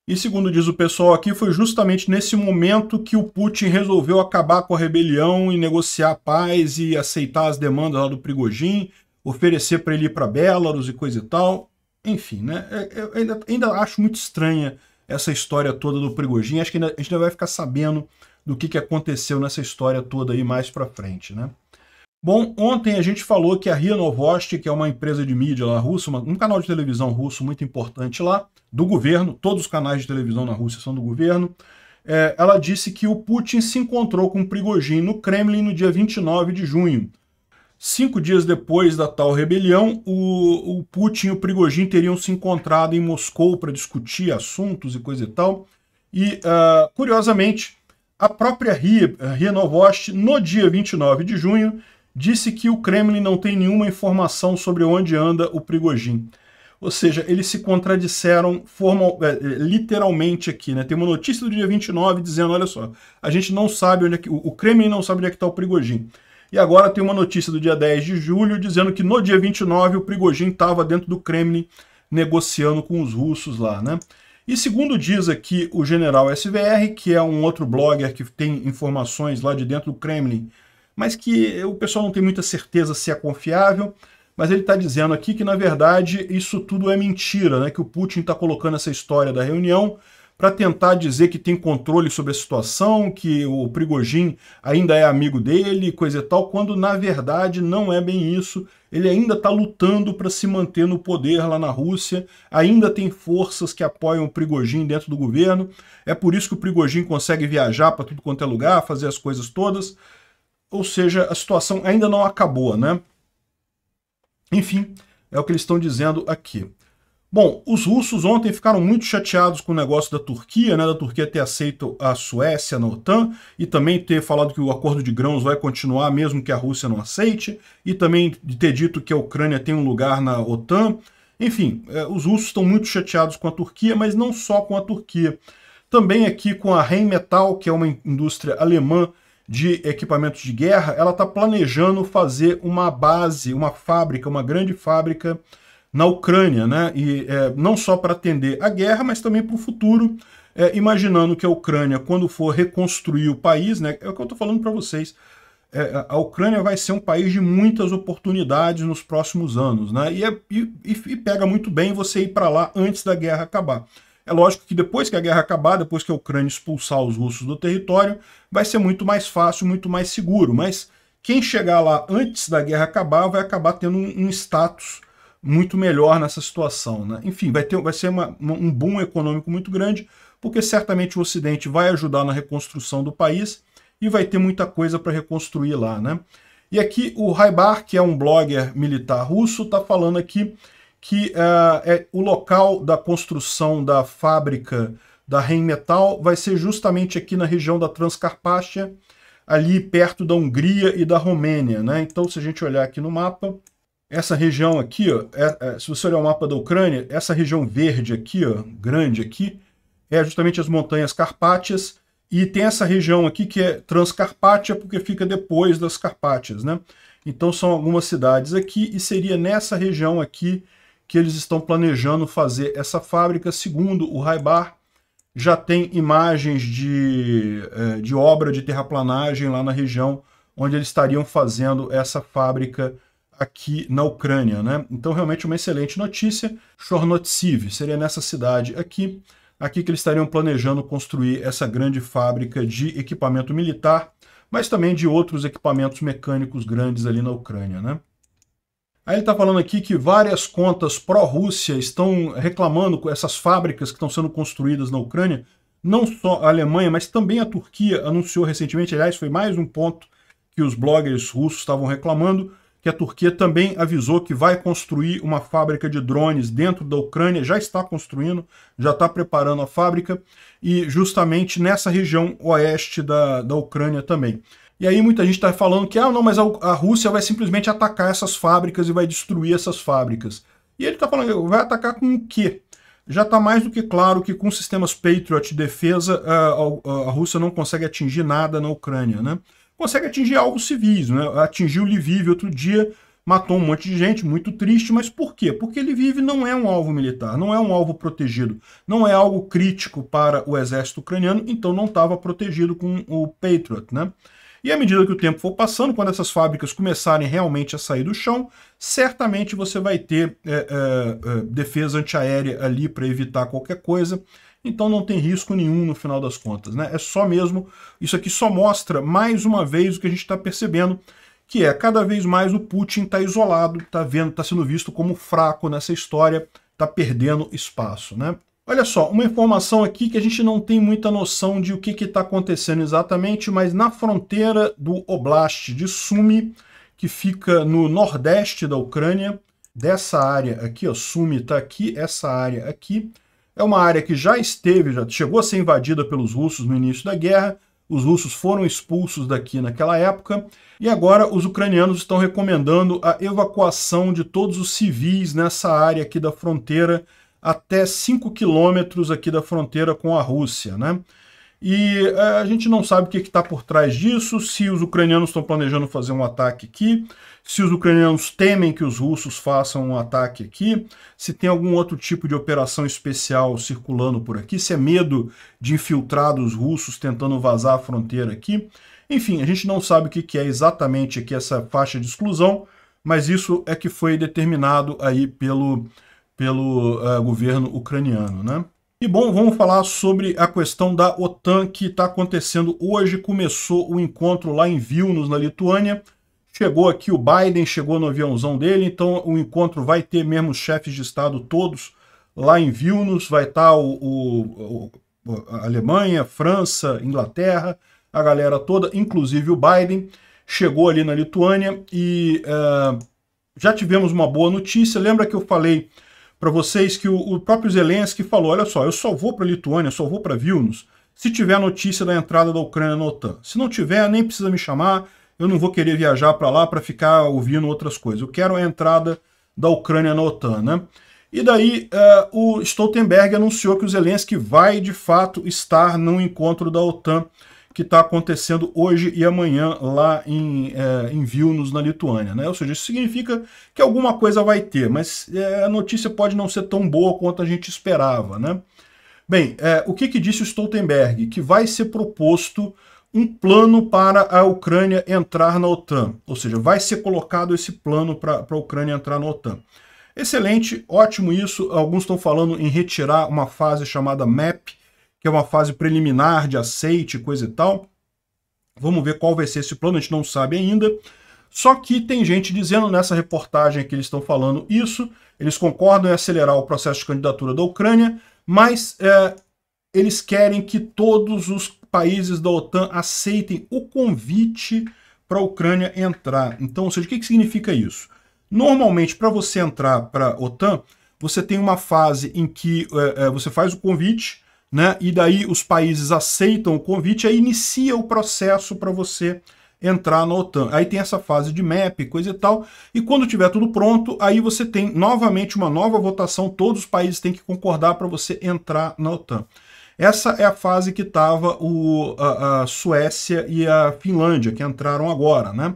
E segundo diz o pessoal aqui, foi justamente nesse momento que o Putin resolveu acabar com a rebelião e negociar a paz e aceitar as demandas lá do Prigozhin, oferecer para ele ir para Belarus e coisa e tal. Enfim, né? Eu ainda, ainda acho muito estranha essa história toda do Prigozhin. Acho que ainda, a gente ainda vai ficar sabendo do que, que aconteceu nessa história toda aí mais pra frente, né? Bom, ontem a gente falou que a Ria Novosti, que é uma empresa de mídia lá russa, uma, um canal de televisão russo muito importante lá, do governo, todos os canais de televisão na Rússia são do governo, é, ela disse que o Putin se encontrou com o Prigozhin no Kremlin no dia vinte e nove de junho. Cinco dias depois da tal rebelião, o, o Putin e o Prigozhin teriam se encontrado em Moscou para discutir assuntos e coisa e tal. E, uh, curiosamente, A própria R I A Novosti, no dia vinte e nove de junho, disse que o Kremlin não tem nenhuma informação sobre onde anda o Prigozhin. Ou seja, eles se contradisseram formal, literalmente aqui, né? Tem uma notícia do dia vinte e nove dizendo, olha só, a gente não sabe onde é que... O Kremlin não sabe onde é que está o Prigozhin. E agora tem uma notícia do dia dez de julho dizendo que no dia vinte e nove o Prigozhin estava dentro do Kremlin negociando com os russos lá, né? E segundo diz aqui o General S V R, que é um outro blogger que tem informações lá de dentro do Kremlin, mas que o pessoal não tem muita certeza se é confiável, mas ele está dizendo aqui que, na verdade, isso tudo é mentira, né? Que o Putin está colocando essa história da reunião para tentar dizer que tem controle sobre a situação, que o Prigozhin ainda é amigo dele, coisa e tal, quando, na verdade, não é bem isso. Ele ainda está lutando para se manter no poder lá na Rússia, ainda tem forças que apoiam o Prigozhin dentro do governo, é por isso que o Prigozhin consegue viajar para tudo quanto é lugar, fazer as coisas todas, ou seja, a situação ainda não acabou, né? Enfim, é o que eles estão dizendo aqui. Bom, os russos ontem ficaram muito chateados com o negócio da Turquia, né? Da Turquia ter aceito a Suécia na OTAN e também ter falado que o acordo de grãos vai continuar mesmo que a Rússia não aceite e também ter dito que a Ucrânia tem um lugar na OTAN. Enfim, os russos estão muito chateados com a Turquia, mas não só com a Turquia. Também aqui com a Rheinmetall, que é uma indústria alemã de equipamentos de guerra, ela está planejando fazer uma base, uma fábrica, uma grande fábrica na Ucrânia, né? E é, não só para atender a guerra, mas também para o futuro, é, imaginando que a Ucrânia, quando for reconstruir o país, né? É o que eu estou falando para vocês, é, a Ucrânia vai ser um país de muitas oportunidades nos próximos anos, né? E, é, e, e pega muito bem você ir para lá antes da guerra acabar. É lógico que depois que a guerra acabar, depois que a Ucrânia expulsar os russos do território, vai ser muito mais fácil, muito mais seguro. Mas quem chegar lá antes da guerra acabar vai acabar tendo um, um status muito melhor nessa situação, né? Enfim, vai, ter, vai ser uma, um boom econômico muito grande, porque certamente o Ocidente vai ajudar na reconstrução do país e vai ter muita coisa para reconstruir lá, né? E aqui o Raibar, que é um blogger militar russo, está falando aqui que uh, é, o local da construção da fábrica da Rheinmetall vai ser justamente aqui na região da Transcarpátia, ali perto da Hungria e da Romênia, né? Então, se a gente olhar aqui no mapa, essa região aqui, ó, é, é, se você olhar o mapa da Ucrânia, essa região verde aqui, ó, grande aqui, é justamente as montanhas Carpátias, e tem essa região aqui que é Transcarpátia, porque fica depois das Carpátias, né? Então, são algumas cidades aqui, e seria nessa região aqui que eles estão planejando fazer essa fábrica. Segundo o Raibar, já tem imagens de, de obra de terraplanagem lá na região onde eles estariam fazendo essa fábrica aqui na Ucrânia, né? Então, realmente uma excelente notícia. Chornotsiv, seria nessa cidade aqui, aqui que eles estariam planejando construir essa grande fábrica de equipamento militar, mas também de outros equipamentos mecânicos grandes ali na Ucrânia, né? Aí ele está falando aqui que várias contas pró-Rússia estão reclamando com essas fábricas que estão sendo construídas na Ucrânia. Não só a Alemanha, mas também a Turquia anunciou recentemente, aliás, foi mais um ponto que os bloggers russos estavam reclamando, que a Turquia também avisou que vai construir uma fábrica de drones dentro da Ucrânia, já está construindo, já está preparando a fábrica, e justamente nessa região oeste da, da Ucrânia também. E aí muita gente está falando que ah, não, mas a Rússia vai simplesmente atacar essas fábricas e vai destruir essas fábricas. E ele está falando, vai atacar com o quê? Já está mais do que claro que com sistemas Patriot de defesa a, a, a Rússia não consegue atingir nada na Ucrânia, né? Consegue atingir alvos civis, né? Atingiu Lviv outro dia, matou um monte de gente, muito triste, mas por quê? Porque Lviv não é um alvo militar, não é um alvo protegido, não é algo crítico para o exército ucraniano, então não estava protegido com o Patriot, né? E à medida que o tempo for passando, quando essas fábricas começarem realmente a sair do chão, certamente você vai ter é, é, é, defesa antiaérea ali para evitar qualquer coisa. Então não tem risco nenhum no final das contas, né? É só mesmo, isso aqui só mostra mais uma vez o que a gente está percebendo, que é cada vez mais o Putin está isolado, está vendo, está sendo visto como fraco nessa história, está perdendo espaço, né? Olha só, uma informação aqui que a gente não tem muita noção de o que está acontecendo exatamente, mas na fronteira do Oblast de Sumy, que fica no nordeste da Ucrânia, dessa área aqui, ó, Sumy está aqui, essa área aqui, é uma área que já esteve, já chegou a ser invadida pelos russos no início da guerra, Os russos foram expulsos daqui naquela época e agora os ucranianos estão recomendando a evacuação de todos os civis nessa área aqui da fronteira, até cinco quilômetros aqui da fronteira com a Rússia, né? E a gente não sabe o que está por trás disso, se os ucranianos estão planejando fazer um ataque aqui, se os ucranianos temem que os russos façam um ataque aqui, se tem algum outro tipo de operação especial circulando por aqui, se é medo de infiltrados russos tentando vazar a fronteira aqui. Enfim, a gente não sabe o que é exatamente aqui essa faixa de exclusão, mas isso é que foi determinado aí pelo, pelo uh, governo ucraniano, né? E bom, vamos falar sobre a questão da OTAN que está acontecendo hoje. Começou o encontro lá em Vilnius, na Lituânia. Chegou aqui o Biden, chegou no aviãozão dele, então o encontro vai ter mesmo os chefes de Estado todos lá em Vilnius. Vai estar tá o, o, o, a Alemanha, França, Inglaterra, a galera toda, inclusive o Biden. Chegou ali na Lituânia e uh, já tivemos uma boa notícia. Lembra que eu falei para vocês que o próprio Zelensky falou, olha só, eu só vou para a Lituânia, eu só vou para Vilnius, se tiver notícia da entrada da Ucrânia na OTAN. Se não tiver, nem precisa me chamar, eu não vou querer viajar para lá para ficar ouvindo outras coisas. Eu quero a entrada da Ucrânia na OTAN, né? E daí uh, o Stoltenberg anunciou que o Zelensky vai, de fato, estar no encontro da OTAN, que está acontecendo hoje e amanhã lá em, é, em Vilnius, na Lituânia, né? Ou seja, isso significa que alguma coisa vai ter, mas é, a notícia pode não ser tão boa quanto a gente esperava, né? Bem, é, o que, que disse o Stoltenberg? Que vai ser proposto um plano para a Ucrânia entrar na OTAN, ou seja, vai ser colocado esse plano para a Ucrânia entrar na OTAN. Excelente, ótimo isso, alguns estão falando em retirar uma fase chamada M A P, que é uma fase preliminar de aceite, coisa e tal. Vamos ver qual vai ser esse plano, a gente não sabe ainda. Só que tem gente dizendo nessa reportagem que eles estão falando isso, eles concordam em acelerar o processo de candidatura da Ucrânia, mas é, eles querem que todos os países da OTAN aceitem o convite para a Ucrânia entrar. Então, ou seja, o que, que significa isso? Normalmente, para você entrar para a OTAN, você tem uma fase em que é, é, você faz o convite, né? E daí os países aceitam o convite, aí inicia o processo para você entrar na OTAN. Aí tem essa fase de M A P, coisa e tal, e quando tiver tudo pronto, aí você tem novamente uma nova votação, todos os países têm que concordar para você entrar na OTAN. Essa é a fase que estava a, a Suécia e a Finlândia, que entraram agora, né?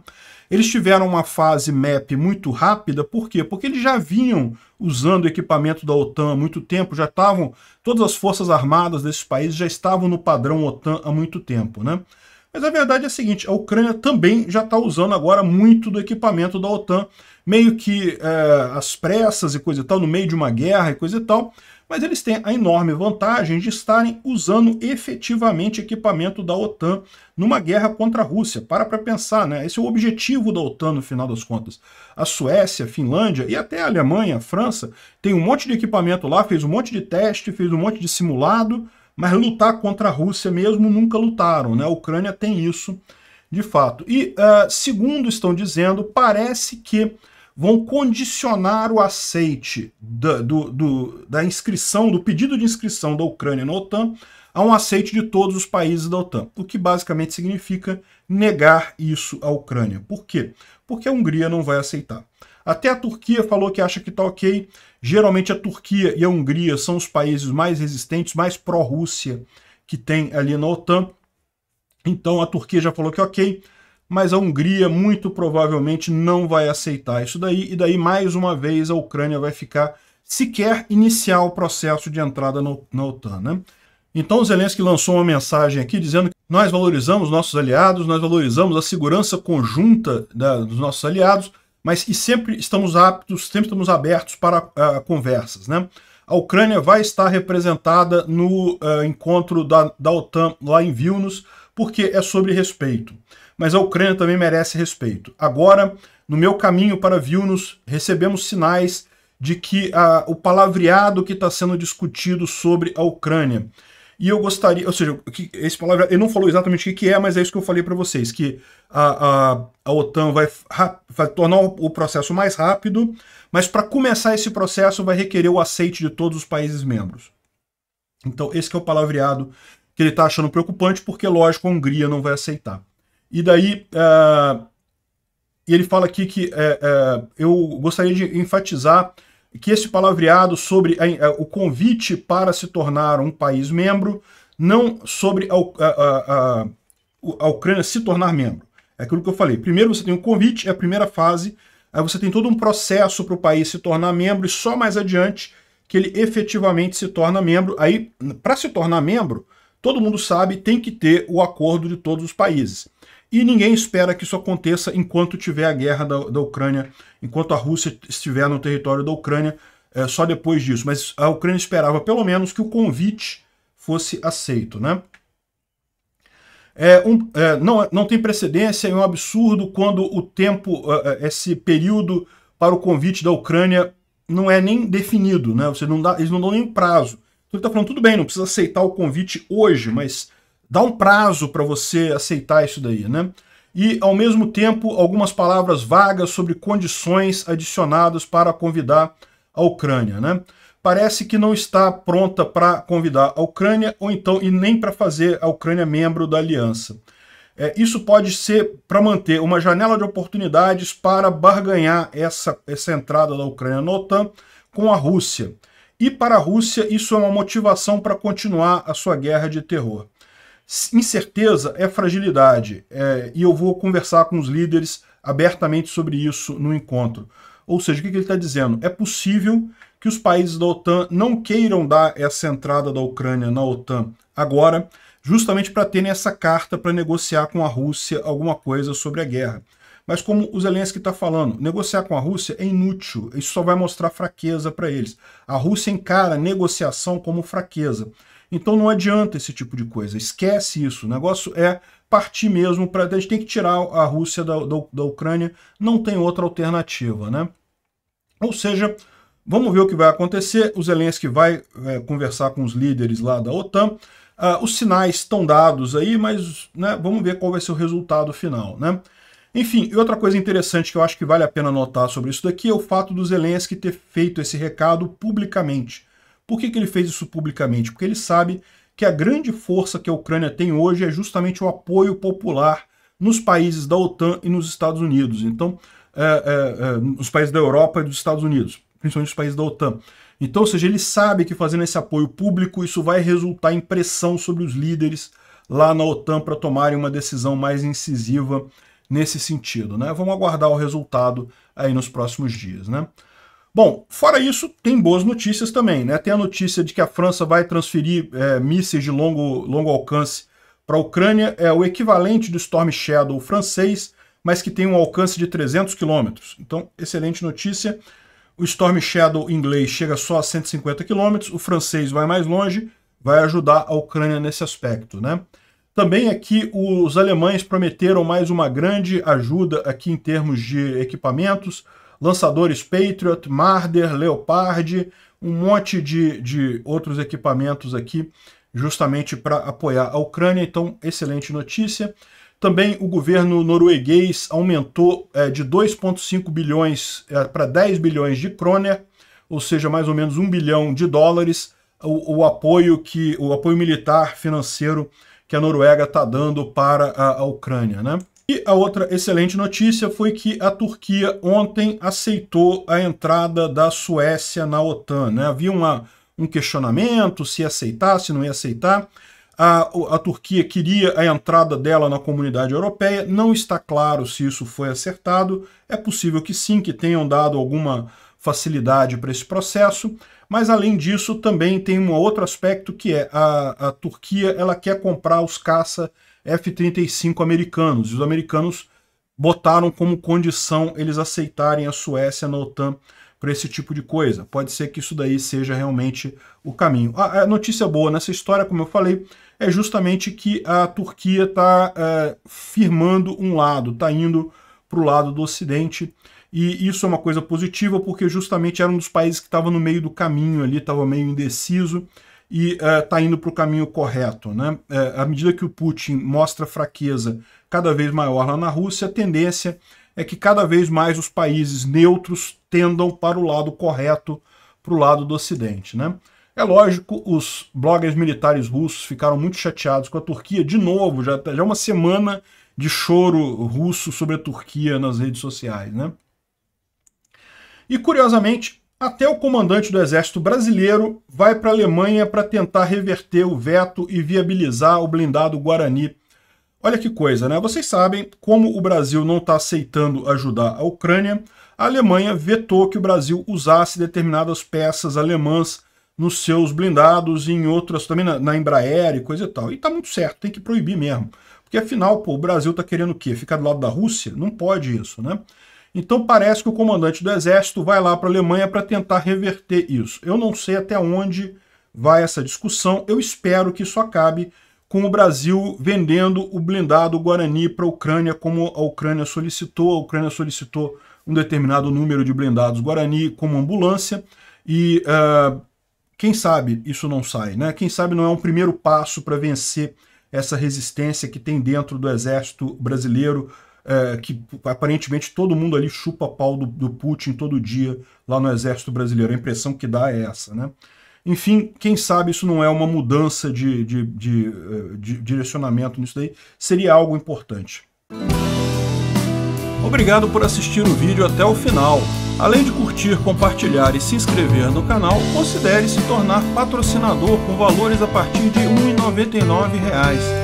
Eles tiveram uma fase M A P muito rápida, por quê? Porque eles já vinham usando o equipamento da OTAN há muito tempo, já estavam, todas as forças armadas desses países já estavam no padrão OTAN há muito tempo, né? Mas a verdade é a seguinte, a Ucrânia também já está usando agora muito do equipamento da OTAN, meio que é, às pressas e coisa e tal, no meio de uma guerra e coisa e tal, mas eles têm a enorme vantagem de estarem usando efetivamente equipamento da OTAN numa guerra contra a Rússia. Para para pensar, né? Esse é o objetivo da OTAN no final das contas. A Suécia, a Finlândia e até a Alemanha, a França, tem um monte de equipamento lá, fez um monte de teste, fez um monte de simulado, mas lutar contra a Rússia mesmo nunca lutaram, né? A Ucrânia tem isso, de fato. E, uh, segundo estão dizendo, parece que vão condicionar o aceite da, do, do, da inscrição, do pedido de inscrição da Ucrânia na OTAN a um aceite de todos os países da OTAN, o que basicamente significa negar isso à Ucrânia. Por quê? Porque a Hungria não vai aceitar. Até a Turquia falou que acha que está ok. Geralmente a Turquia e a Hungria são os países mais resistentes, mais pró-Rússia que tem ali na OTAN. Então a Turquia já falou que ok, mas a Hungria muito provavelmente não vai aceitar isso daí, e daí mais uma vez a Ucrânia vai ficar sequer iniciar o processo de entrada no, na OTAN, né? Então o Zelensky lançou uma mensagem aqui dizendo que nós valorizamos nossos aliados, nós valorizamos a segurança conjunta da, dos nossos aliados, mas e sempre estamos aptos, sempre estamos abertos para uh, conversas, né? A Ucrânia vai estar representada no uh, encontro da, da OTAN lá em Vilnius, porque é sobre respeito. Mas a Ucrânia também merece respeito. Agora, no meu caminho para Vilnius, recebemos sinais de que a, o palavreado que está sendo discutido sobre a Ucrânia. E eu gostaria, ou seja, que esse palavreado, ele não falou exatamente o que é, mas é isso que eu falei para vocês, que a, a, a OTAN vai, vai tornar o processo mais rápido, mas para começar esse processo vai requerer o aceite de todos os países membros. Então esse que é o palavreado que ele está achando preocupante, porque, lógico, a Hungria não vai aceitar. E daí, uh, ele fala aqui que uh, uh, eu gostaria de enfatizar que esse palavreado sobre a, uh, o convite para se tornar um país membro, não sobre a, a, a, a Ucrânia se tornar membro. É aquilo que eu falei. Primeiro você tem o convite, é a primeira fase, aí você tem todo um processo para o país se tornar membro, e só mais adiante que ele efetivamente se torna membro. Aí, para se tornar membro, todo mundo sabe, tem que ter o acordo de todos os países. E ninguém espera que isso aconteça enquanto tiver a guerra da, da Ucrânia, enquanto a Rússia estiver no território da Ucrânia, é, só depois disso. Mas a Ucrânia esperava, pelo menos, que o convite fosse aceito, né? É, um, é, não, não tem precedência, é um absurdo quando o tempo, esse período para o convite da Ucrânia não é nem definido, né? Você não dá, eles não dão nem prazo. Então ele está falando, tudo bem, não precisa aceitar o convite hoje, mas dá um prazo para você aceitar isso daí, né? E, ao mesmo tempo, algumas palavras vagas sobre condições adicionadas para convidar a Ucrânia, né? Parece que não está pronta para convidar a Ucrânia, ou então, e nem para fazer a Ucrânia membro da aliança. É, isso pode ser para manter uma janela de oportunidades para barganhar essa, essa entrada da Ucrânia na OTAN com a Rússia. E para a Rússia isso é uma motivação para continuar a sua guerra de terror. Incerteza é fragilidade, é, e eu vou conversar com os líderes abertamente sobre isso no encontro. Ou seja, o que, que ele está dizendo? É possível que os países da OTAN não queiram dar essa entrada da Ucrânia na OTAN agora, justamente para terem essa carta para negociar com a Rússia alguma coisa sobre a guerra. Mas como o Zelensky está falando, negociar com a Rússia é inútil, isso só vai mostrar fraqueza para eles. A Rússia encara a negociação como fraqueza. Então não adianta esse tipo de coisa, esquece isso. O negócio é partir mesmo, pra, a gente tem que tirar a Rússia da, da, da Ucrânia, não tem outra alternativa, né? Ou seja, vamos ver o que vai acontecer. O Zelensky vai é, conversar com os líderes lá da OTAN. Uh, os sinais estão dados aí, mas né, vamos ver qual vai ser o resultado final, né? Enfim, e outra coisa interessante que eu acho que vale a pena notar sobre isso daqui é o fato do Zelensky ter feito esse recado publicamente. Por que que ele fez isso publicamente? Porque ele sabe que a grande força que a Ucrânia tem hoje é justamente o apoio popular nos países da OTAN e nos Estados Unidos. Então, é, é, é, nos países da Europa e dos Estados Unidos, principalmente os países da OTAN. Então, ou seja, ele sabe que fazendo esse apoio público, isso vai resultar em pressão sobre os líderes lá na OTAN para tomarem uma decisão mais incisiva nesse sentido, né? Vamos aguardar o resultado aí nos próximos dias, né? Bom, fora isso, tem boas notícias também, né? Tem a notícia de que a França vai transferir é, mísseis de longo, longo alcance para a Ucrânia, é o equivalente do Storm Shadow francês, mas que tem um alcance de trezentos quilômetros. Então, excelente notícia. O Storm Shadow inglês chega só a cento e cinquenta quilômetros, o francês vai mais longe, vai ajudar a Ucrânia nesse aspecto, né? Também aqui os alemães prometeram mais uma grande ajuda aqui em termos de equipamentos, lançadores Patriot, Marder, Leopard, um monte de, de outros equipamentos aqui justamente para apoiar a Ucrânia, então excelente notícia. Também o governo norueguês aumentou é, de dois vírgula cinco bilhões é, para dez bilhões de kroner, ou seja, mais ou menos um bilhão de dólares, o, o, apoio, que, o apoio militar financeiro que a Noruega está dando para a, a Ucrânia, né? E a outra excelente notícia foi que a Turquia ontem aceitou a entrada da Suécia na OTAN, né? Havia uma, um questionamento se ia aceitar, se não ia aceitar. A, a Turquia queria a entrada dela na comunidade europeia, não está claro se isso foi acertado, é possível que sim, que tenham dado alguma facilidade para esse processo, mas além disso também tem um outro aspecto que é a, a Turquia ela quer comprar os caça F trinta e cinco americanos, e os americanos botaram como condição eles aceitarem a Suécia na OTAN para esse tipo de coisa. Pode ser que isso daí seja realmente o caminho. A, a notícia boa nessa história, como eu falei, é justamente que a Turquia está é, firmando um lado, está indo para o lado do Ocidente, e isso é uma coisa positiva porque justamente era um dos países que estava no meio do caminho ali, estava meio indeciso, e está é, indo para o caminho correto, né? É, à medida que o Putin mostra fraqueza cada vez maior lá na Rússia, a tendência é que cada vez mais os países neutros tendam para o lado correto, para o lado do Ocidente, né? É lógico, os bloggers militares russos ficaram muito chateados com a Turquia. De novo, já é uma semana de choro russo sobre a Turquia nas redes sociais, né? E, curiosamente, até o comandante do Exército Brasileiro vai para a Alemanha para tentar reverter o veto e viabilizar o blindado Guarani. Olha que coisa, né? Vocês sabem, como o Brasil não está aceitando ajudar a Ucrânia, a Alemanha vetou que o Brasil usasse determinadas peças alemãs nos seus blindados e em outras, também na, na Embraer e coisa e tal. E tá muito certo, tem que proibir mesmo. Porque, afinal, pô, o Brasil tá querendo o quê? Ficar do lado da Rússia? Não pode isso, né? Então parece que o comandante do Exército vai lá para a Alemanha para tentar reverter isso. Eu não sei até onde vai essa discussão. Eu espero que isso acabe com o Brasil vendendo o blindado Guarani para a Ucrânia, como a Ucrânia solicitou. A Ucrânia solicitou um determinado número de blindados Guarani como ambulância. E uh, quem sabe isso não sai, né? Quem sabe não é um primeiro passo para vencer essa resistência que tem dentro do Exército Brasileiro, É, que aparentemente todo mundo ali chupa pau do, do Putin todo dia lá no Exército Brasileiro. A impressão que dá é essa, né? Enfim, quem sabe isso não é uma mudança de, de, de, de, de direcionamento nisso daí. Seria algo importante. Obrigado por assistir o vídeo até o final. Além de curtir, compartilhar e se inscrever no canal, considere se tornar patrocinador com valores a partir de um real e noventa e nove centavos.